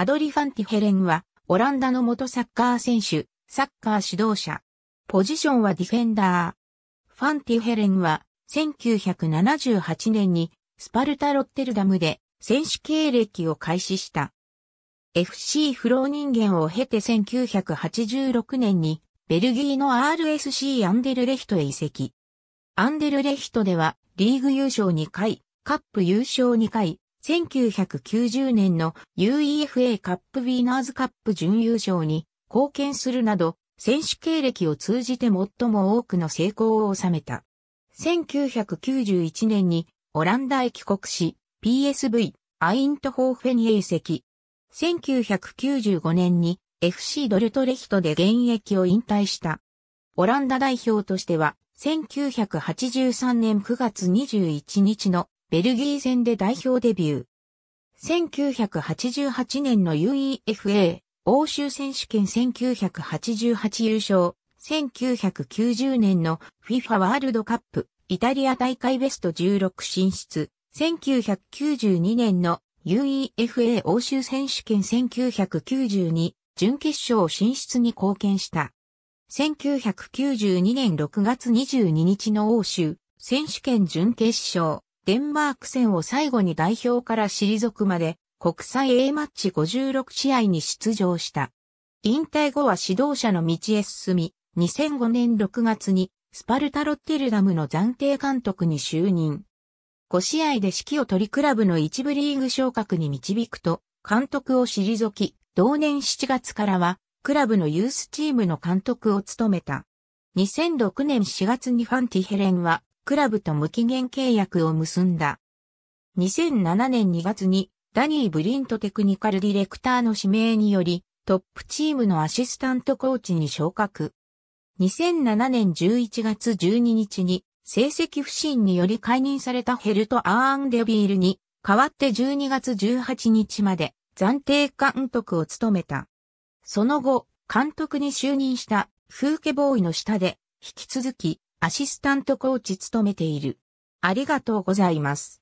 アドリ・ファンティヘレンは、オランダの元サッカー選手、サッカー指導者。ポジションはディフェンダー。ファンティヘレンは、1978年に、スパルタ・ロッテルダムで、選手経歴を開始した。FC フローニンゲンを経て1986年に、ベルギーの RSC アンデルレヒトへ移籍。アンデルレヒトでは、リーグ優勝2回、カップ優勝2回、1990年の UEFA カップウィーナーズカップ準優勝に貢献するなど、選手経歴を通じて最も多くの成功を収めた。1991年にオランダへ帰国し、PSV アイントホーフェンへ移籍。1995年に FC ドルトレヒトで現役を引退した。オランダ代表としては、1983年9月21日のベルギー戦で代表デビュー。1988年の UEFA 欧州選手権1988優勝。1990年の FIFA ワールドカップイタリア大会ベスト16進出。1992年の UEFA 欧州選手権1992準決勝進出に貢献した。1992年6月22日の欧州選手権準決勝、デンマーク戦を最後に代表から退くまで国際 A マッチ56試合に出場した。引退後は指導者の道へ進み、2005年6月にスパルタ・ロッテルダムの暫定監督に就任。5試合で指揮を取りクラブの一部リーグ昇格に導くと、監督を退き、同年7月からは、クラブのユースチームの監督を務めた。2006年4月にファンティヘレンはクラブと無期限契約を結んだ。2007年2月にダニー・ブリントテクニカルディレクターの指名によりトップチームのアシスタントコーチに昇格。2007年11月12日に成績不振により解任されたヘルト・アーンデビールに代わって12月18日まで暫定監督を務めた。その後、監督に就任したフーケボーイの下で、引き続きアシスタントコーチ務めている。ありがとうございます。